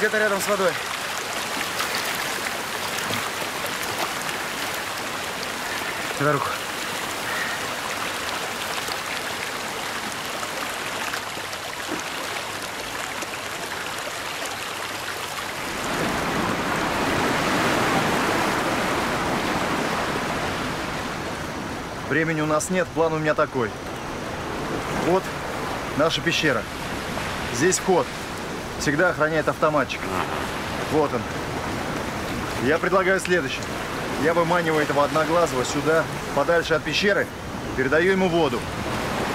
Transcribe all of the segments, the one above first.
где-то рядом с водой. Сюда руку. Времени у нас нет, план у меня такой. Вот наша пещера. Здесь вход. Всегда охраняет автоматчик. Вот он. Я предлагаю следующее. Я выманиваю этого одноглазого сюда, подальше от пещеры, передаю ему воду.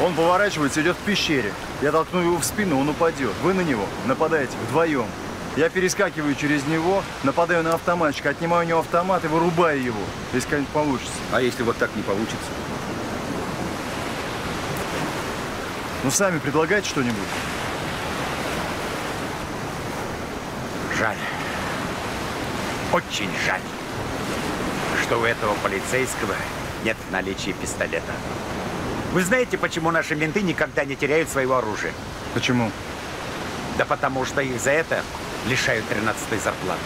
Он поворачивается, идет к пещере. Я толкну его в спину, он упадет. Вы на него нападаете вдвоем. Я перескакиваю через него, нападаю на автоматчика, отнимаю у него автомат и вырубаю его. Если как-нибудь получится. А если вот так не получится? Ну, сами предлагайте что-нибудь. Жаль. Очень жаль, что у этого полицейского нет наличия пистолета. Вы знаете, почему наши менты никогда не теряют своего оружия? Почему? Да потому что их за это лишают 13-й зарплаты.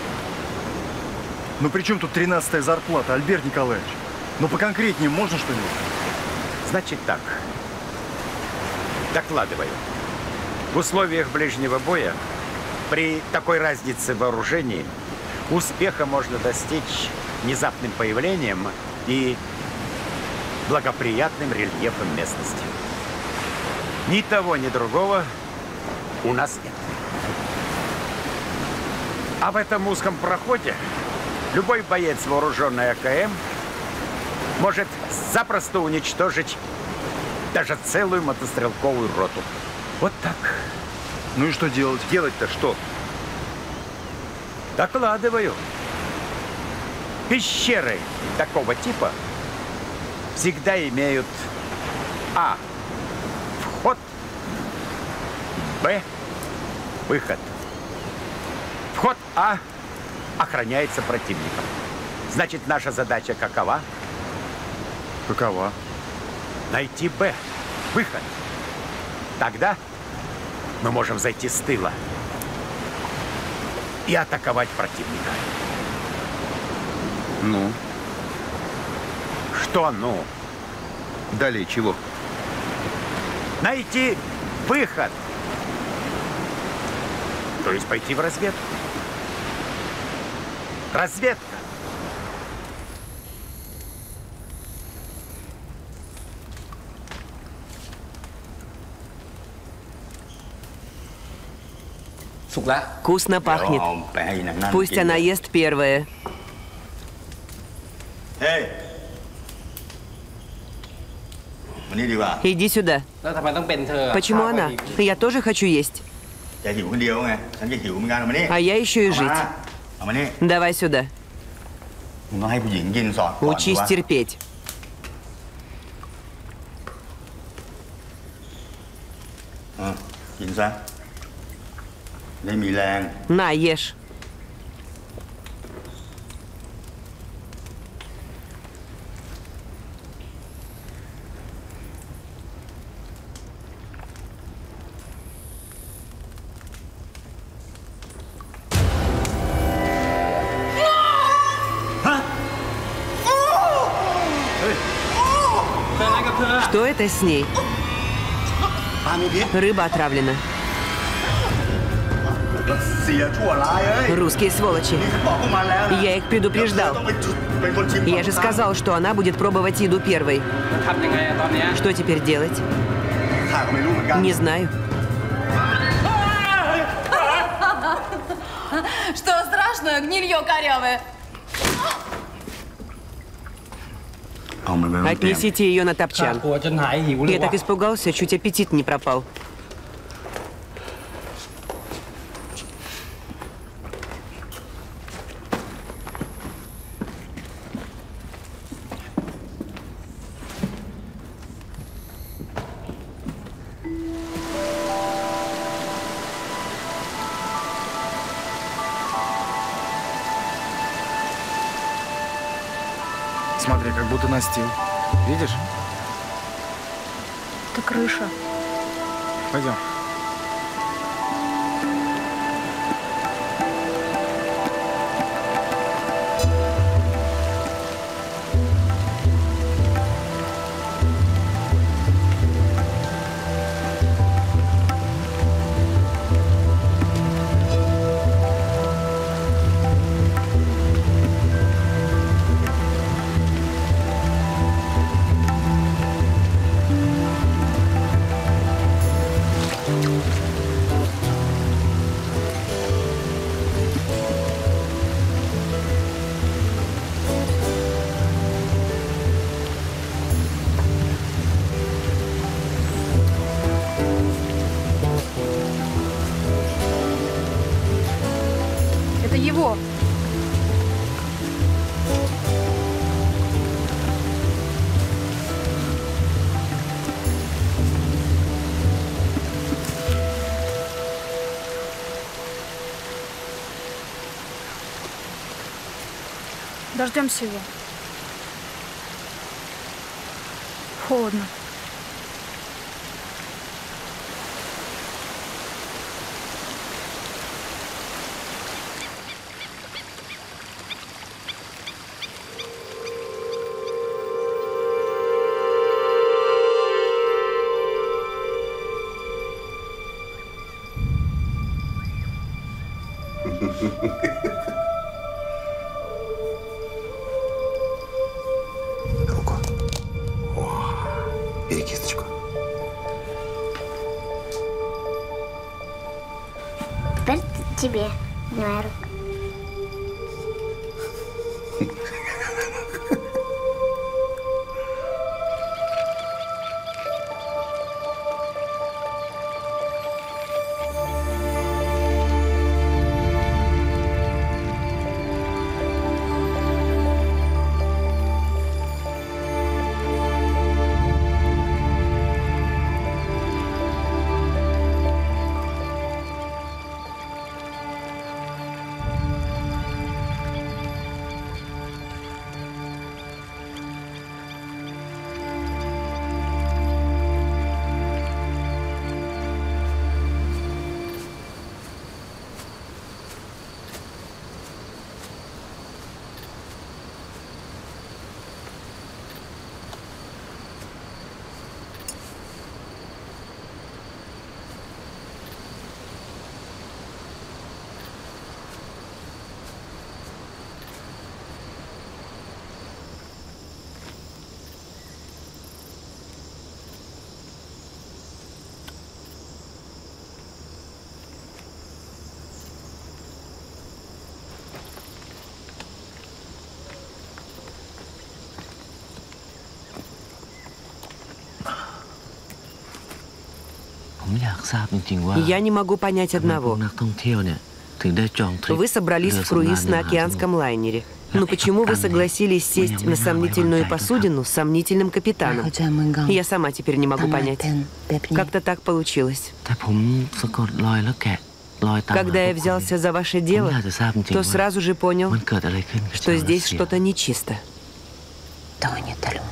Ну при чем тут 13-я зарплата, Альберт Николаевич? Ну поконкретнее можно что-нибудь? Значит так. Докладываю. В условиях ближнего боя, при такой разнице в вооружении, успеха можно достичь внезапным появлением и благоприятным рельефом местности. Ни того, ни другого у нас нет. А в этом узком проходе любой боец, вооруженный АКМ, может запросто уничтожить даже целую мотострелковую роту. Вот так. Ну и что делать? Делать-то что? Докладываю. Пещеры такого типа всегда имеют а. Вход, б. Выход. Вход А охраняется противником. Значит, наша задача какова? Какова? Найти Б. Выход. Тогда мы можем зайти с тыла и атаковать противника. Ну? Что ну? Далее чего? Найти выход. То есть пойти в разведку. Разведка. Вкусно пахнет. Пусть она ест первое. Иди сюда. Почему она? Я тоже хочу есть. А я еще и жить. Давай сюда. Учись терпеть. На, ешь. Что это с ней? Рыба отравлена. Русские сволочи. Я их предупреждал. Я же сказал, что она будет пробовать еду первой. Что теперь делать? Не знаю. Что страшное, гнилье корявое? Отнесите ее на топчан. Я так испугался, чуть аппетит не пропал. Смотри, как будто настил. Видишь? Это крыша. Пойдем. Это его. Дождемся его. Холодно. Руку. О, бери кисточку. Теперь тебе моя рука. Я не могу понять одного. Вы собрались в круиз на океанском лайнере. Но почему вы согласились сесть на сомнительную посудину с сомнительным капитаном? Я сама теперь не могу понять. Как-то так получилось. Когда я взялся за ваше дело, то сразу же понял, что здесь что-то нечисто.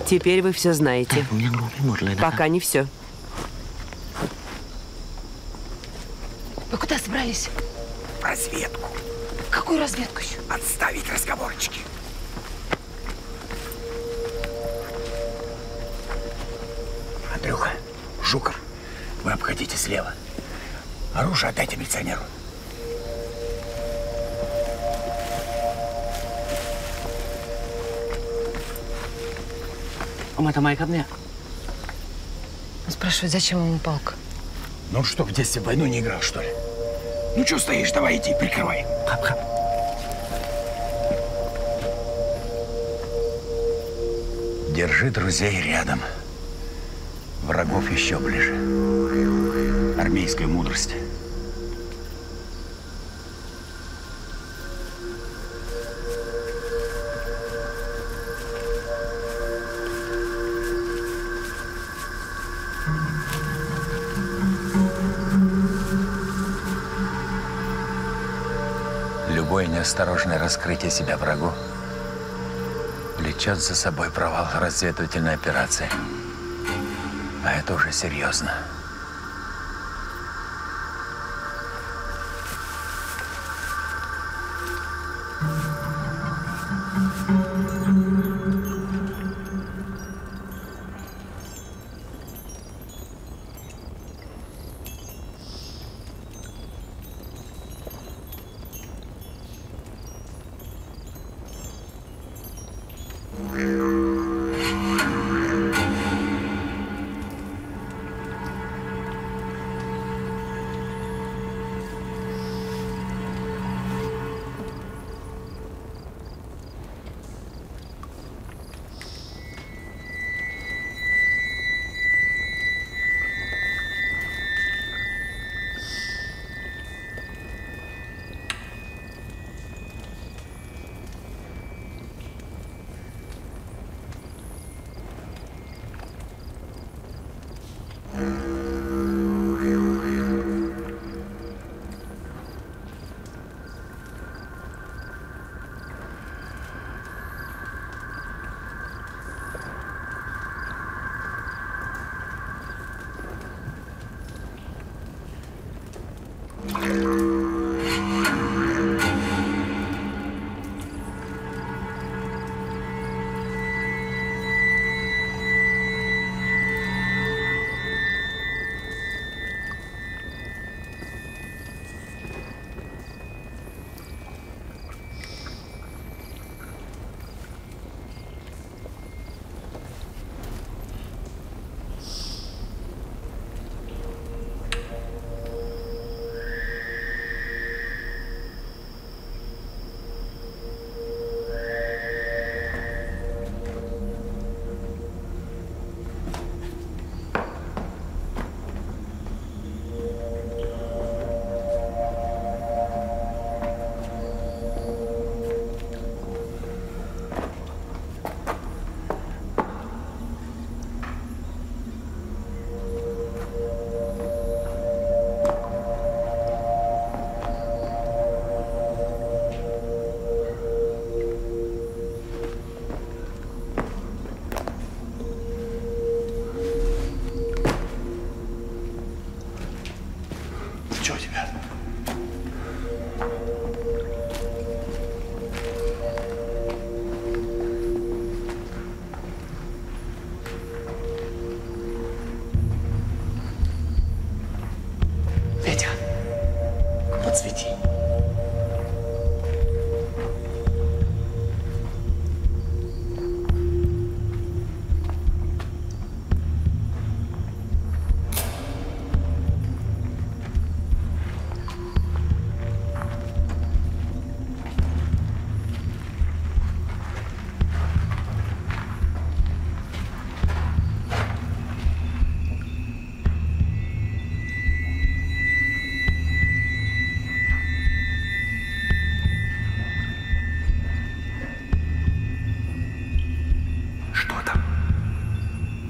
Теперь вы все знаете. Пока не все. Вы куда собрались? В разведку. Какую разведку еще? Отставить разговорчики. Андрюха, Жуков, вы обходите слева. Оружие отдайте милиционеру. Спрашивает, зачем ему палка? Ну что, в детстве в войну не играл, что ли? Ну что стоишь, давай иди, прикрывай. Хап-хап. Держи друзей рядом. Врагов еще ближе. Армейская мудрость. Осторожное раскрытие себя врагу влечет за собой провал разведывательной операции. А это уже серьезно.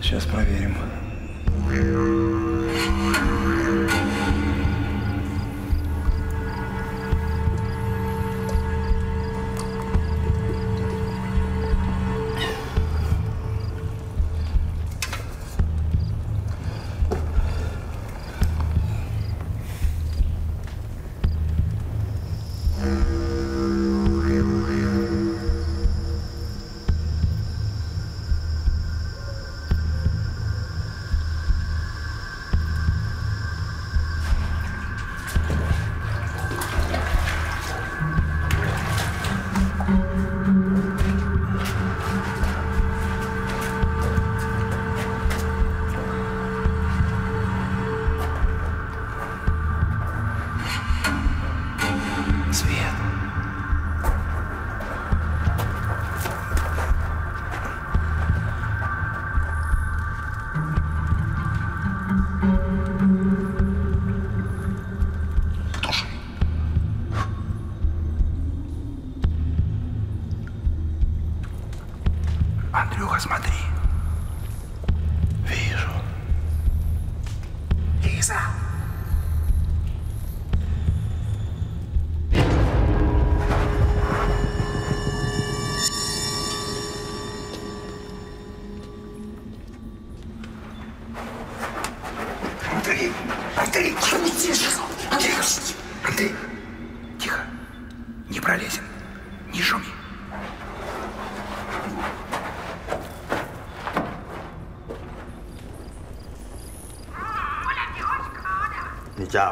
Сейчас проверим.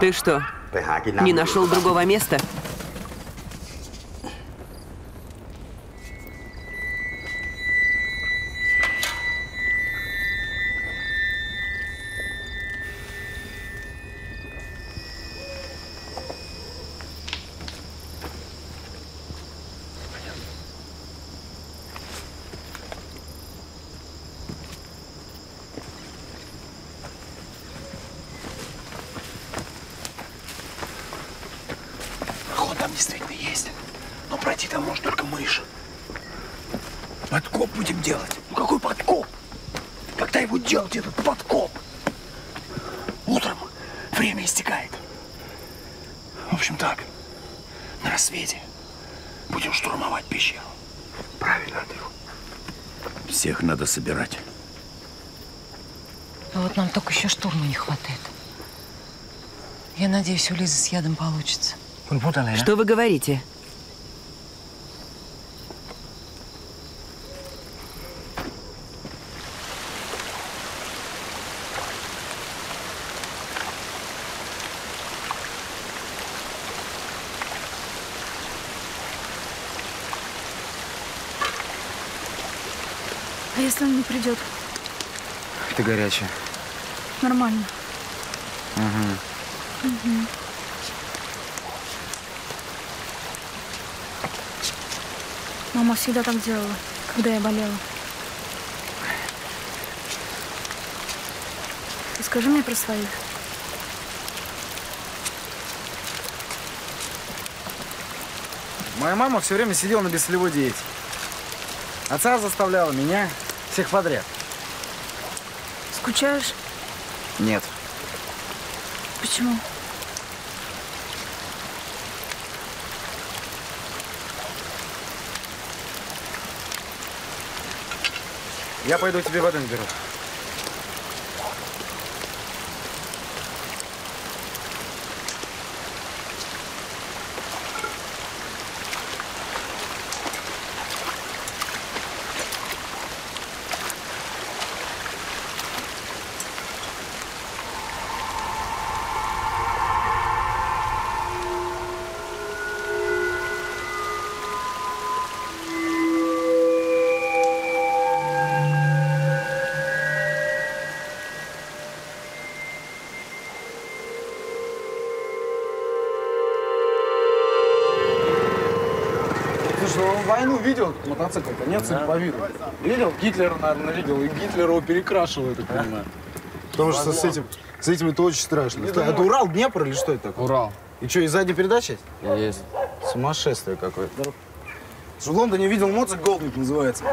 Ты что, не нашел другого места? Собирать. Ну вот нам только еще штурма не хватает. Я надеюсь, у Лизы с ядом получится. Что вы говорите? Если он не придет. Ты горячая. Нормально. Угу. Угу. Мама всегда так делала, когда я болела. Расскажи мне про своих. Моя мама все время сидела на бесцелевой диете. Отца заставляла, меня. Всех подряд. Скучаешь? Нет. Почему? Я пойду тебе воду наберу. Видел мотоцикл, конец да. По виду. Видел? Гитлера, наверное, видел. И Гитлера его перекрашивают, я так понимаю. Потому что с этим это очень страшно. Не это Урал, Днепр или что это такое? Урал. И что, и задняя передача есть? Есть. Сумасшествие какое-то. В Лондоне видел моцик, Голдвинг называется.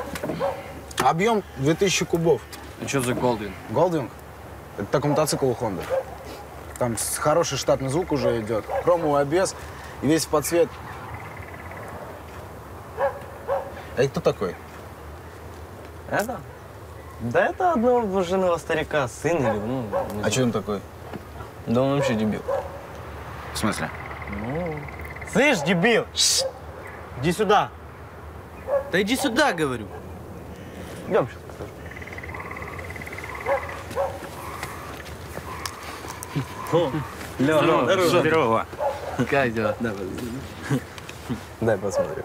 Объем 2000 кубов. А что за Голдвинг? Голдвинг? Это такой мотоцикл у Хонды. Там хороший штатный звук уже идет. Хромовый обвес и весь в подсвет. А это кто такой? Это? Да это одного женого старика, сын или… Ну, а что он такой? Да он вообще дебил. В смысле? Ну… Слышь, дебил! Иди сюда! Да иди сюда, говорю! Идем сейчас покажу. Лёва, здорово! Как дела? Дай посмотрю.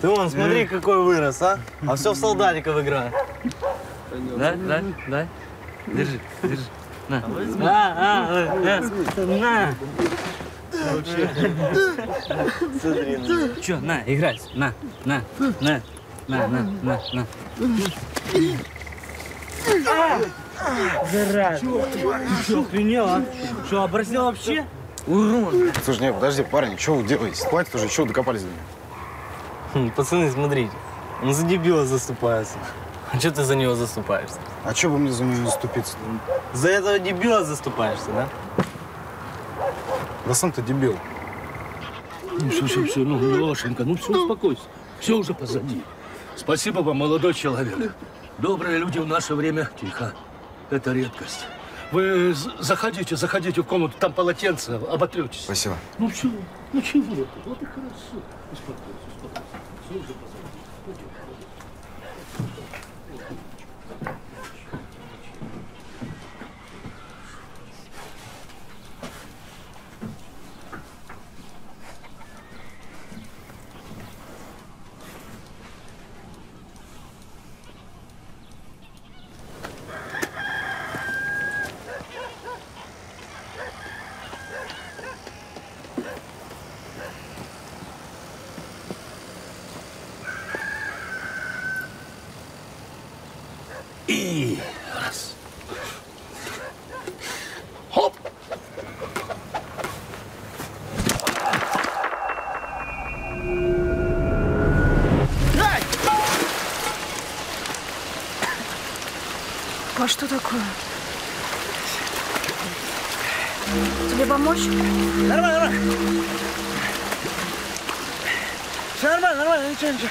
Ты вон, смотри, какой вырос, а? А все в солдатиков играет. Да? Держи, держи. На. На. Че, на, играй. На. Зараза. Что, охренел, а? Что, оборзел вообще? Урон. Слушай, не, подожди, парень, что вы делаете? Хватит уже, чего докопались до меня? Пацаны, смотрите, он за дебила заступается. А что ты за него заступаешься? А что бы мне за него заступиться? За этого дебила заступаешься, да? Да сам ты дебил. Ну все, ну, Лошенька, ну все, успокойся. Все уже позади. Спасибо вам, молодой человек. Добрые люди в наше время. Тихо. Это редкость. Вы заходите в комнату, там полотенце, оботретесь. Спасибо. Ну все, ну чего? Вот и хорошо. Успокойся. А что такое? Тебе помочь? Нормально, ничего.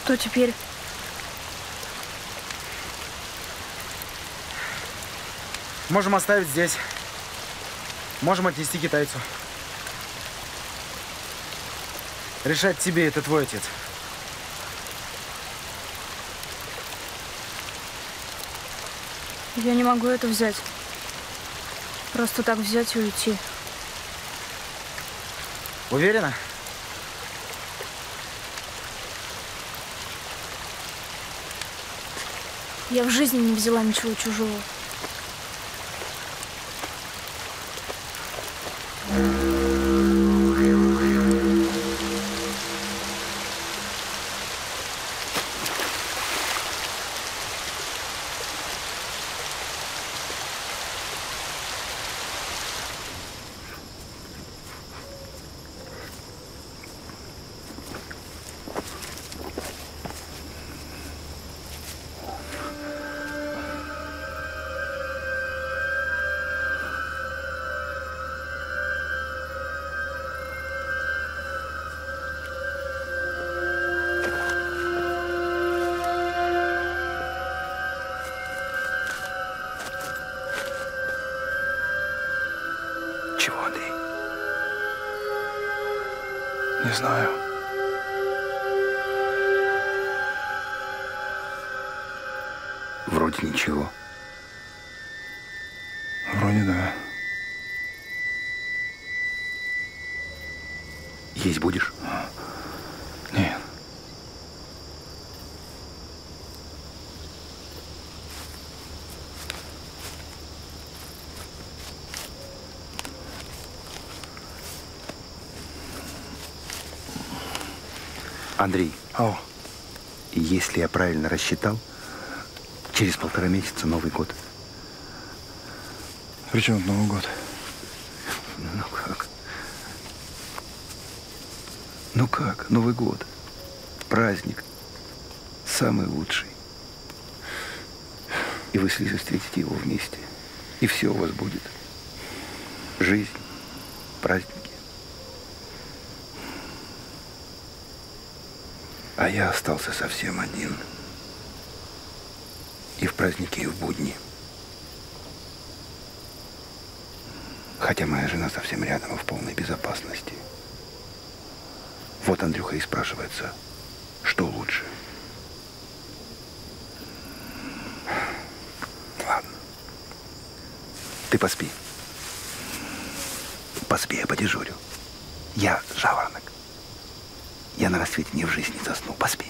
Что теперь? Можем оставить здесь. Можем отнести китайцу. Решать тебе, это твой отец. Я не могу это взять. Просто так взять и уйти. Уверена? Я в жизни не взяла ничего чужого. Не знаю. Вроде ничего. Вроде да. Есть будешь? Нет. Андрей, если я правильно рассчитал, через 1,5 месяца Новый год. При чем Новый год? Ну как? Ну как? Новый год. Праздник. Самый лучший. И вы с Лизой встретите его вместе. И все у вас будет. Жизнь, праздник. А я остался совсем один. И в праздники, и в будни. Хотя моя жена совсем рядом и в полной безопасности. Вот Андрюха и спрашивается, что лучше. Ладно. Ты поспи. Поспи, я подежурю. Я жаворонок. Я на рассвете ни в жизни не засну. Поспи.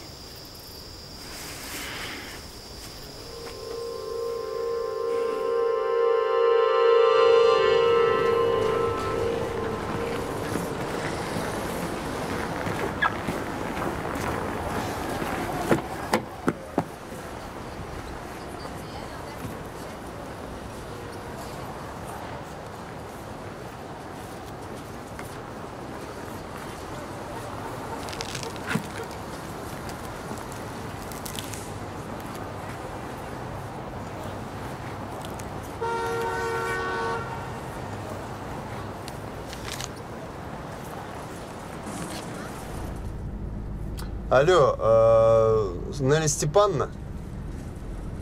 Алло, Нелли Степановна,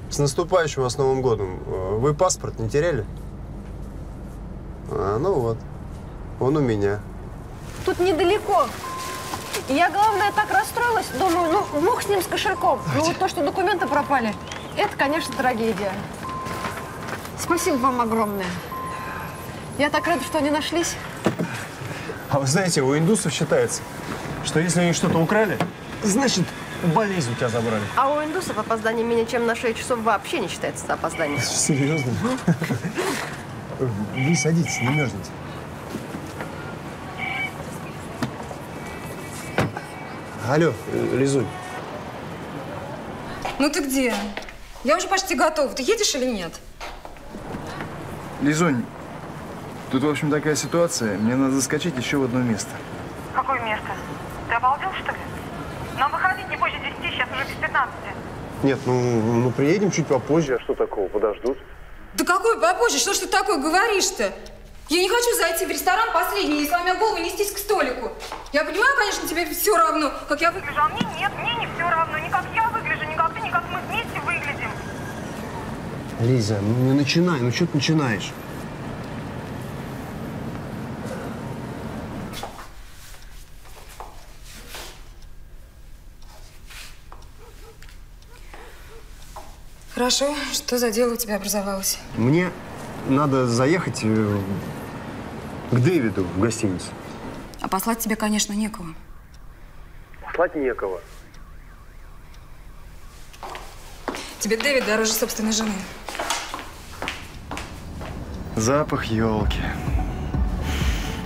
с наступающим вас Новым годом. Вы паспорт не теряли? Ну вот, он у меня. Тут недалеко. Я, главное, так расстроилась, думаю, ну, мог с ним, с кошельком. Ну вот то, что документы пропали, это, конечно, трагедия. Спасибо вам огромное. Я так рада, что они нашлись. А вы знаете, у индусов считается, что если они что-то украли, значит, болезнь у тебя забрали. А у индусов опоздание менее чем на 6 часов вообще не считается опозданием. Серьезно? Вы садитесь, не мерзните. Алло, Резунь. Ну ты где? Я уже почти готова. Ты едешь или нет? Резунь, тут, в общем, такая ситуация. Мне надо заскочить еще в одно место. Какое место? Ты обалдел, что ли? Нам выходить не позже 10, сейчас уже без 15. Нет, ну приедем чуть попозже. А что такого? Подождут. Да какой попозже? Что ж ты такое говоришь-то? Я не хочу зайти в ресторан последний и сломя голову нестись к столику. Я понимаю, конечно, тебе все равно, как я выгляжу. А мне нет, мне не все равно. Ни как я выгляжу, ни как ты, ни как мы вместе выглядим. Лиза, ну не начинай, ну что ты начинаешь? Хорошо. Что за дело у тебя образовалось? Мне надо заехать к Дэвиду в гостиницу. А послать тебе, конечно, некого. Послать некого. Тебе Дэвид дороже собственной жены. Запах елки.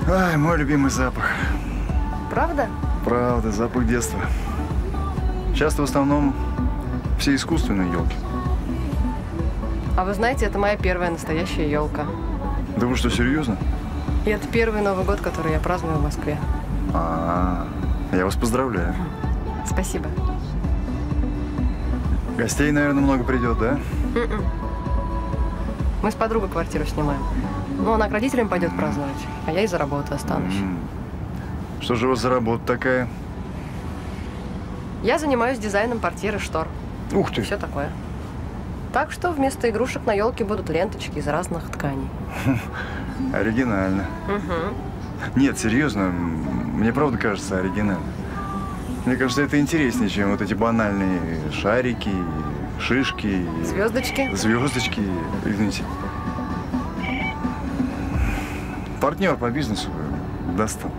Ай, мой любимый запах. Правда? Правда, запах детства. Часто в основном все искусственные елки. А вы знаете, это моя первая настоящая елка. Да вы что, серьезно? И это первый Новый год, который я праздную в Москве. А-а-а. Я вас поздравляю. Спасибо. Гостей, наверное, много придет, да? Mm-mm. Мы с подругой квартиру снимаем. Ну, она к родителям пойдет праздновать, а я из-за работы останусь. Что же у вас за работа такая? Я занимаюсь дизайном портьер и штор. Ух ты! Все такое. Так что вместо игрушек на елке будут ленточки из разных тканей. Оригинально. Нет, серьезно, мне правда кажется оригинально. Мне кажется, это интереснее, чем вот эти банальные шарики, шишки. Звездочки. Звездочки, извините. Партнер по бизнесу достал.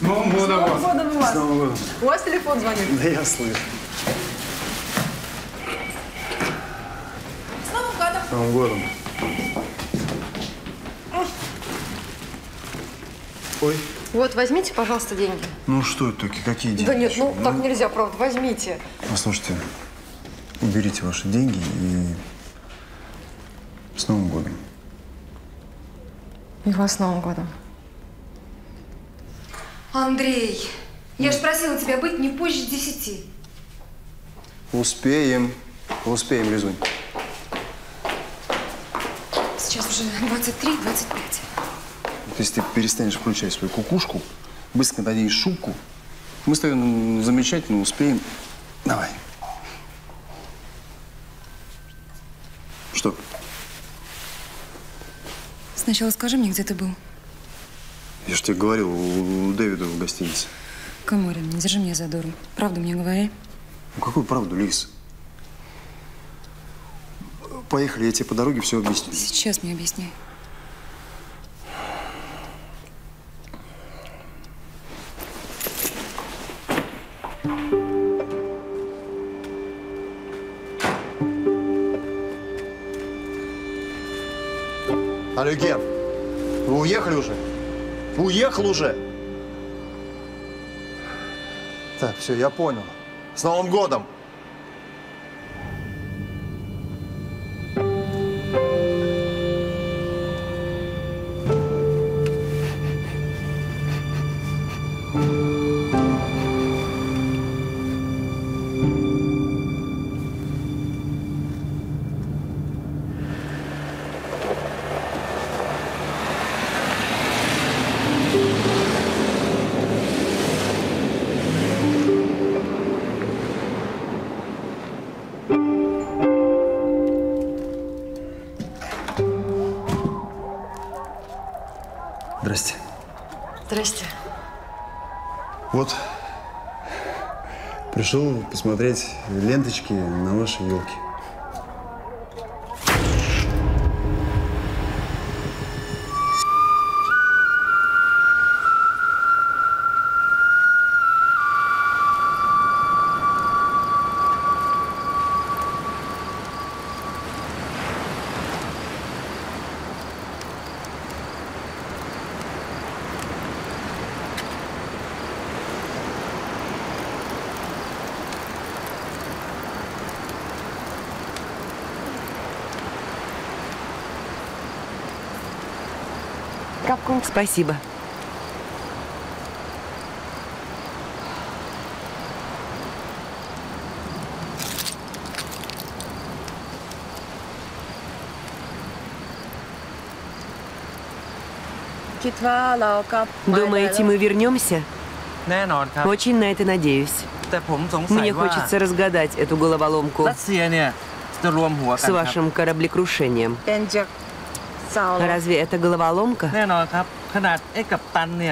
С Новым годом вас! С Новым годом вас! С Новым годом. У вас телефон звонит? Да я слышу. С Новым годом! С Новым годом! Ой. Вот, возьмите, пожалуйста, деньги. Ну что это такие? Какие деньги? Да нет, ну так нельзя, правда, возьмите. Послушайте, уберите ваши деньги и с Новым годом. И вас с Новым годом. Андрей, я же просила тебя быть не позже 10. Успеем. Успеем, Резунь. Сейчас уже 23:25. Если ты перестанешь включать свою кукушку, быстро наденешь шубку, мы с тобой замечательно успеем. Давай. Что? Сначала скажи мне, где ты был. Я же тебе говорил, у Дэвида в гостинице. Каморин, не держи меня за дуру. Правду мне говори. Ну, какую правду, Лиз? Поехали, я тебе по дороге все объясню. Сейчас мне объясняй. Алло, Гер, вы уехали уже? Уехал уже? Так, все, я понял. С Новым годом! Здрасте. Здрасте. Вот, пришел посмотреть ленточки на ваши елки. Спасибо. Думаете, мы вернемся? Очень на это надеюсь. Мне хочется разгадать эту головоломку с вашим кораблекрушением. Разве это головоломка?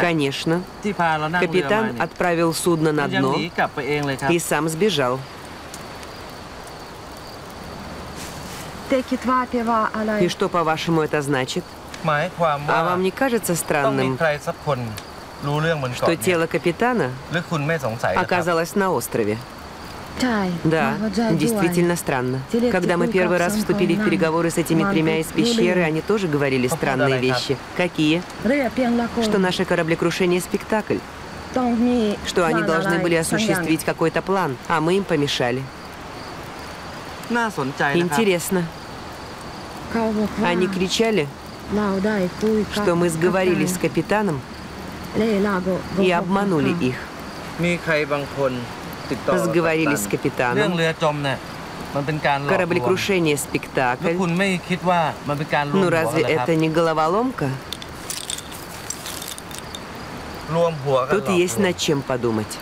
Конечно. Капитан отправил судно на дно и сам сбежал. И что, по-вашему, это значит? А вам не кажется странным, что тело капитана оказалось на острове? Да, действительно странно. Когда мы первый раз вступили в переговоры с этими тремя из пещеры, они тоже говорили странные вещи. Какие? Что наше кораблекрушение – спектакль. Что они должны были осуществить какой-то план, а мы им помешали. Интересно. Они кричали, что мы сговорились с капитаном и обманули их. Разговорились с капитаном. Кораблекрушение – спектакль. Ну разве это не головоломка? Тут есть над чем подумать.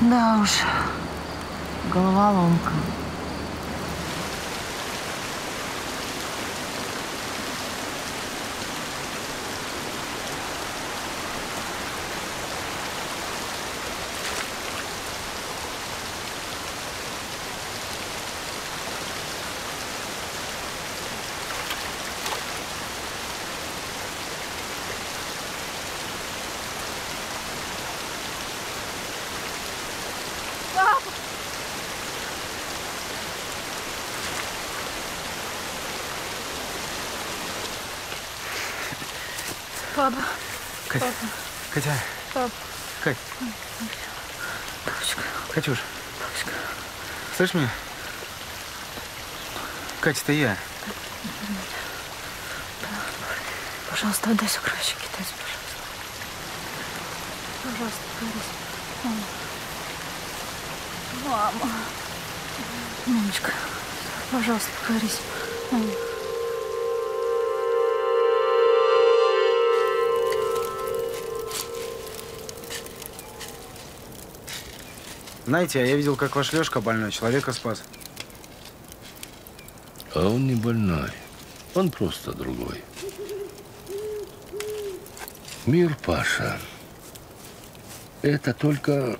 Да уж, головоломка. Папа. Катя. Катя. Папа. Кать. Папочка. Катюш. Папочка. Слышишь меня? Катя, это я. Пожалуйста, отдай сокровища китайцу, пожалуйста. Пожалуйста, поговорись. Мама. Мамочка, пожалуйста, поговорись. Знаете, а я видел, как ваш Лёшка больной, человека спас. А он не больной, он просто другой. Мир, Паша, это только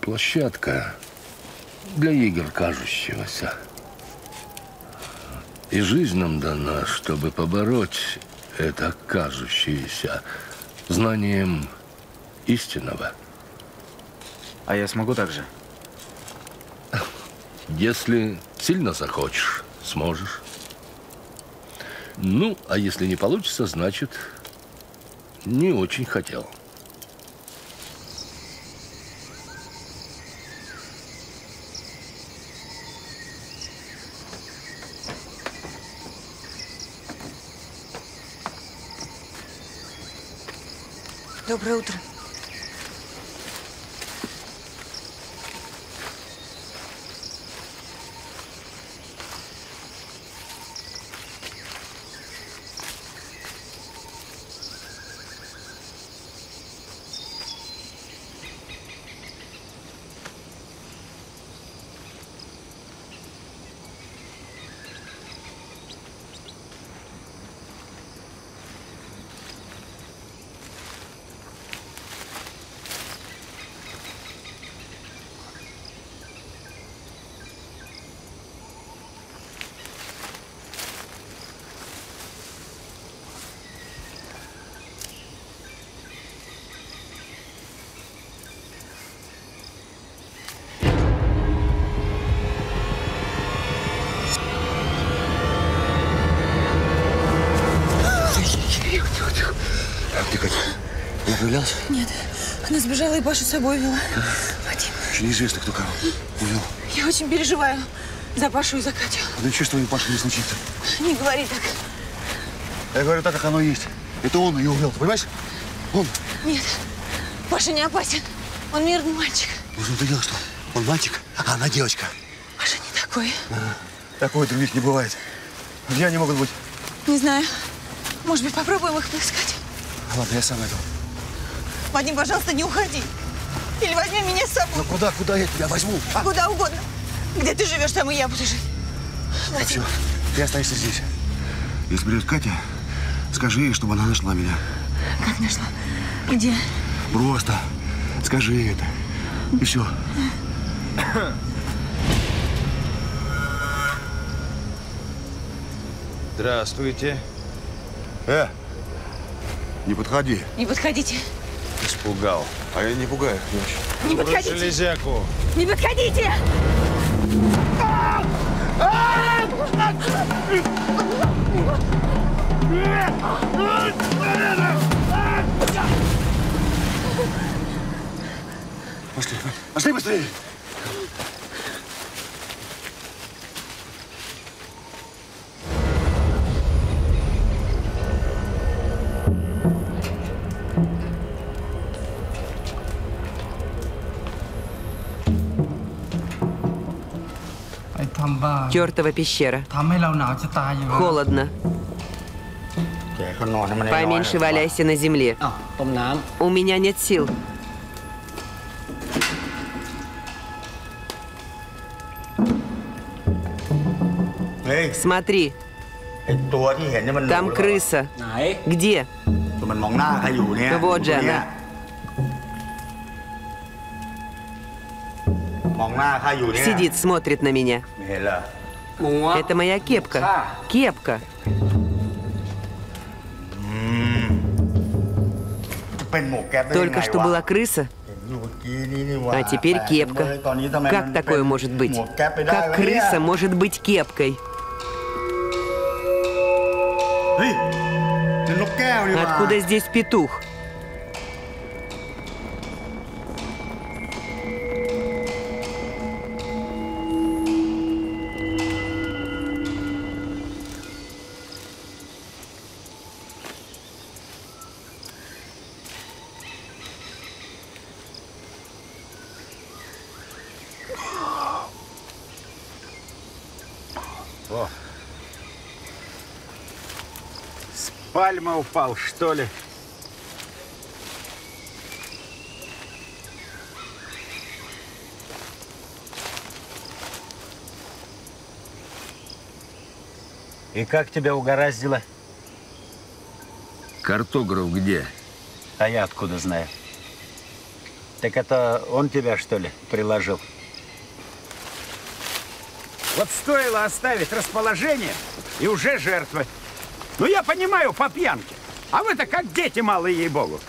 площадка для игр кажущегося. И жизнь нам дана, чтобы побороть это кажущееся знанием истинного. А я смогу так же? Если сильно захочешь, сможешь. Ну, а если не получится, значит, не очень хотел. Доброе утро. Нет, она сбежала и Пашу с собой вела. Вадим. Еще неизвестно, кто кого увел. Я очень переживаю за Пашу и за Катю. Да ничего с твоим Пашей не случится. Не говори так. Я говорю так, как оно есть. Это он ее увел, понимаешь? Он. Нет, Паша не опасен. Он мирный мальчик. Ну что ты делаешь, что? Он мальчик, а она девочка. Паша не такой. Ага. Такой других не бывает. Где они могут быть? Не знаю. Может быть, попробуем их поискать? Ладно, я сам найду. Вадим, пожалуйста, не уходи. Или возьми меня с собой. Ну куда, куда я тебя возьму? А? Куда угодно. Где ты живешь, там и я буду жить. Ну, все, ты останешься здесь. Если придет Катя, скажи ей, чтобы она нашла меня. Как нашла? Где? Просто скажи ей это. И все. Здравствуйте. Не подходи. Не подходите. Испугал. А я не пугаю их ночью. Не подходите. Железяку. Не подходите! Пошли, пошли быстрее! Чертова пещера. Холодно. Поменьше валяйся на земле. У меня нет сил. Смотри. Там крыса. Где? Вот же она. Сидит, смотрит на меня. Это моя кепка. Кепка. Только что была крыса, а теперь кепка. Как такое может быть? Как крыса может быть кепкой? Откуда здесь петух? Пальма упал, что ли? И как тебя угораздило? Картограф где? А я откуда знаю? Так это он тебя, что ли, приложил? Вот стоило оставить расположение, и уже жертвы. Ну, я понимаю, по пьянке. А вы-то как дети малые, ей-богу.